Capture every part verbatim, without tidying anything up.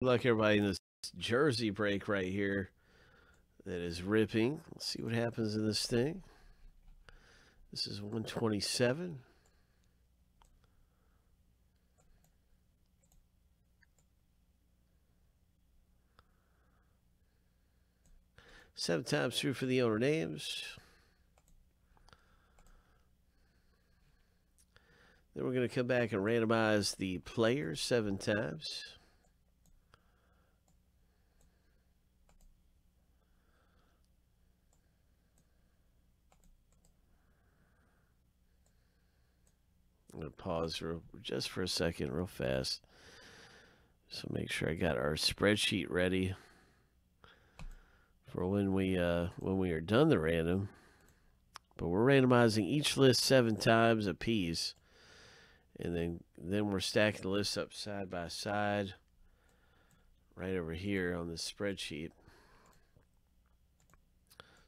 Good luck, everybody, in this jersey break right here that is ripping. Let's see what happens in this thing. This is one twenty-seven. Seven times through for the owner names. Then we're going to come back and randomize the players seven times. I'm going to pause real, just for a second real fast. So make sure I got our spreadsheet ready for when we uh, when we are done the random. But we're randomizing each list seven times a piece, and then then we're stacking the lists up side by side right over here on this spreadsheet.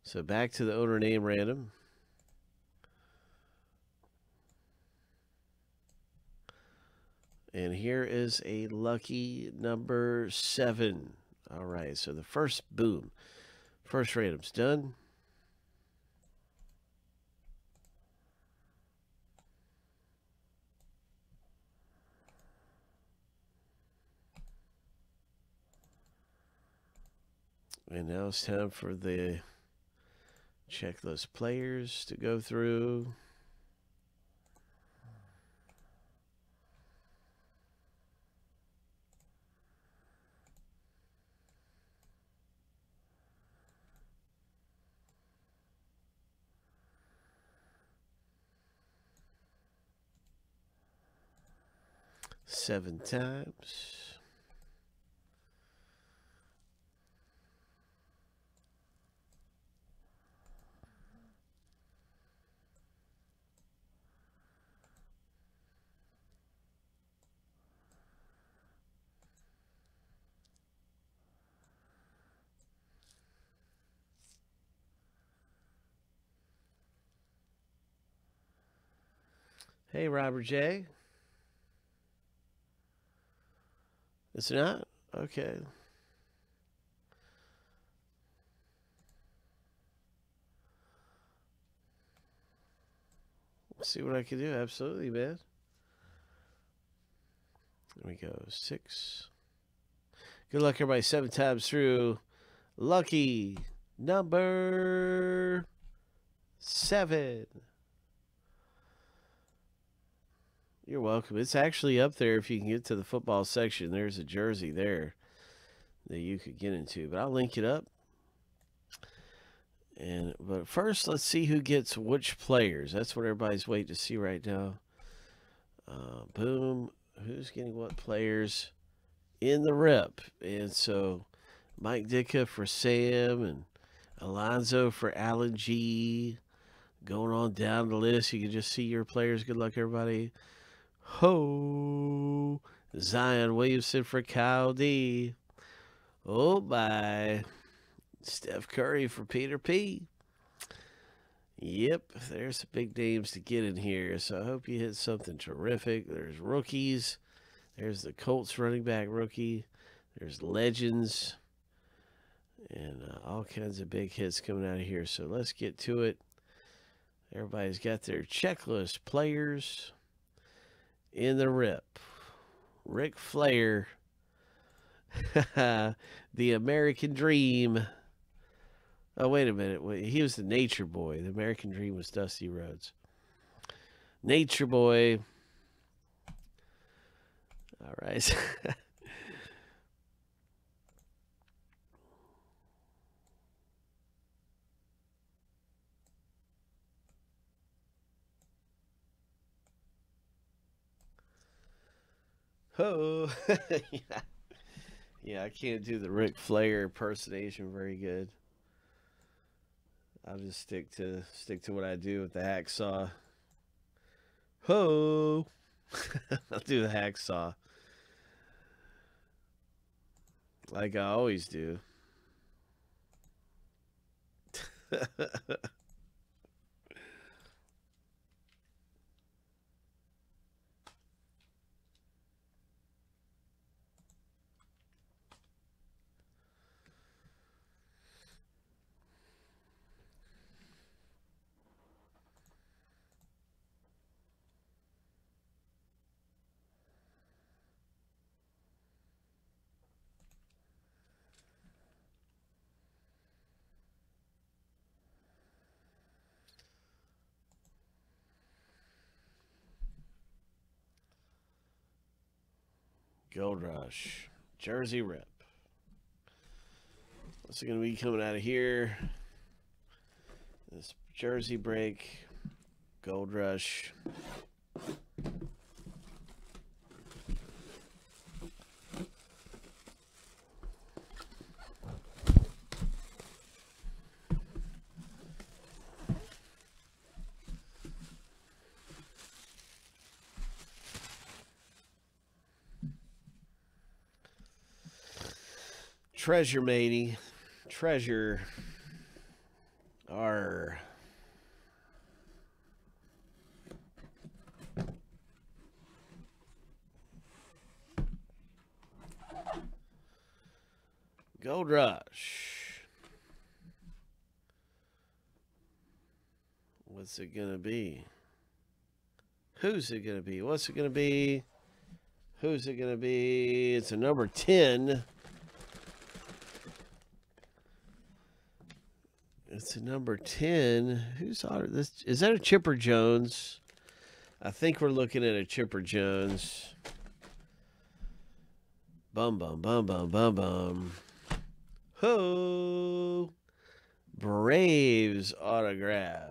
So back to the owner name random. And here is a lucky number seven. All right, so the first boom. First random's done. And now it's time for the checklist players to go through. Seven times. Hey, Robert J. It's not? Okay. Let's see what I can do. Absolutely, man. There we go. Six. Good luck, everybody. Seven times through. Lucky number seven. You're welcome. It's actually up there if you can get to the football section. There's a jersey there that you could get into, but I'll link it up. And but first, let's see who gets which players. That's what everybody's waiting to see right now. Uh, boom. Who's getting what players in the rep? And so Mike Ditka for Sam and Alonzo for Alan G. Going on down the list, you can just see your players. Good luck, everybody. Ho! Zion Williamson for Kyle D. Oh, my. Steph Curry for Peter P. Yep, there's some big names to get in here, so I hope you hit something terrific. There's rookies. There's the Colts running back rookie. There's legends. And uh, all kinds of big hits coming out of here, so let's get to it. Everybody's got their checklist players. In the rip, Ric Flair, the American Dream. Oh, wait a minute. He was the Nature Boy. The American Dream was Dusty Rhodes. Nature Boy. All right. Oh, yeah. Yeah, I can't do the Ric Flair impersonation very good. I'll just stick to stick to what I do with the hacksaw. Ho! I'll do the hacksaw like I always do. Gold Rush. Jersey rip. What's going to be coming out of here? This jersey break. Gold Rush. Treasure, matey. Treasure. Arr. Gold Rush. What's it gonna be? Who's it gonna be? What's it gonna be? Who's it gonna be? It's a number ten. It's a number ten. Who's on this? Is that a Chipper Jones? I think we're looking at a Chipper Jones. Bum bum bum bum bum bum. Ho! Braves autograph.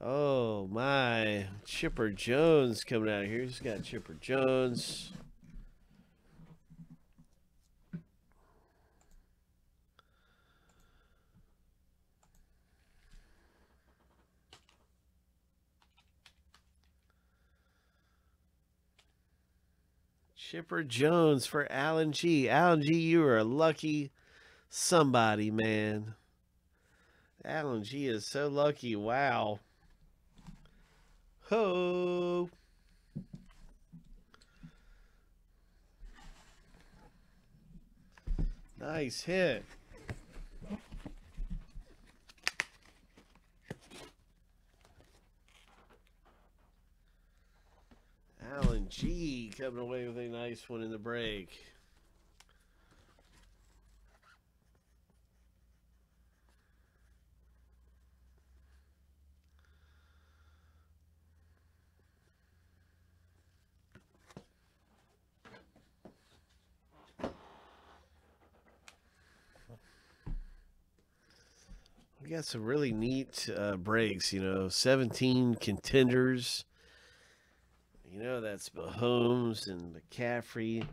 Oh my, Chipper Jones coming out of here. He's got Chipper Jones. Chipper Jones for Alan G. Alan G, you are a lucky somebody, man. Alan G is so lucky. Wow. Ho. Nice hit. Alan G coming away with a nice one in the break. We got some really neat uh, breaks, you know, seventeen contenders. You know, that's Mahomes and McCaffrey.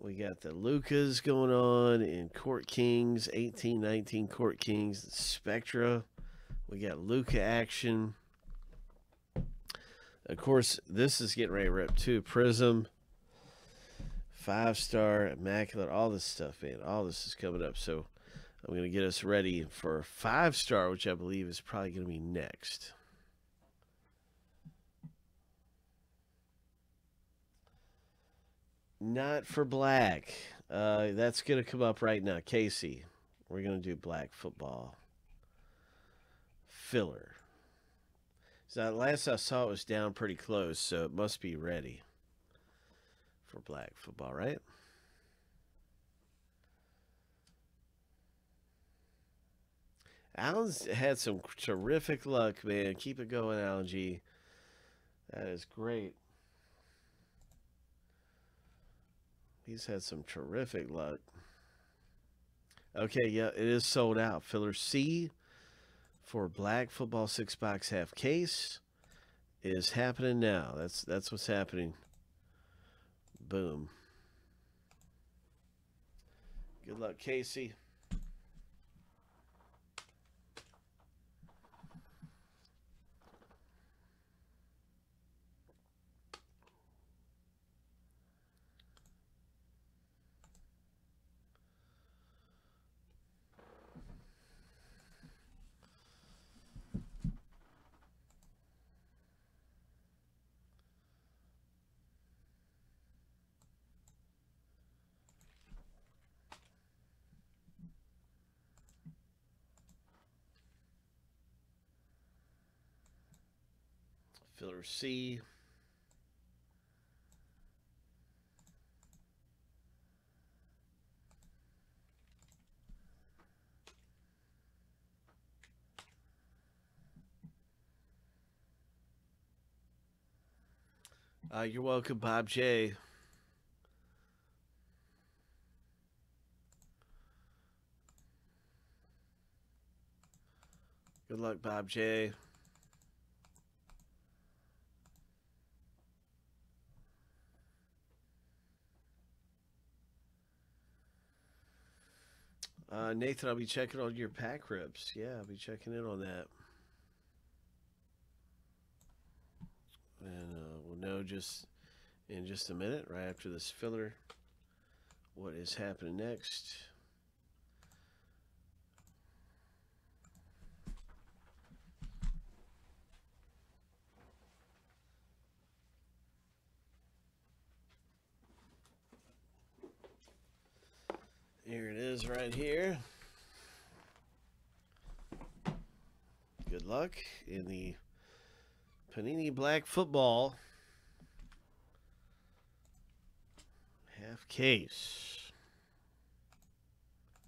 We got the Lucas going on in Court Kings, eighteen nineteen Court Kings, the Spectra. We got Luca action. Of course, this is getting ready to rip too. Prism, five star, immaculate, all this stuff, man. All this is coming up. So I'm going to get us ready for five star, which I believe is probably going to be next. Not for black. Uh, that's going to come up right now. Casey, we're going to do black football. Filler. So last I saw it was down pretty close, so it must be ready for black football, right? Alan's had some terrific luck, man. Keep it going, Alan G. That is great. He's had some terrific luck. Okay, yeah, it is sold out. Filler C for black football six box half case is happening now. That's that's what's happening. Boom. Good luck, Casey. Filler C. Uh, you're welcome, Bob J. Good luck, Bob J. Uh, Nathan, I'll be checking on your pack rips. Yeah, I'll be checking in on that. And uh, we'll know just in just a minute, right after this filler, what is happening next. Here it is right here. Good luck in the Panini Black Football half case.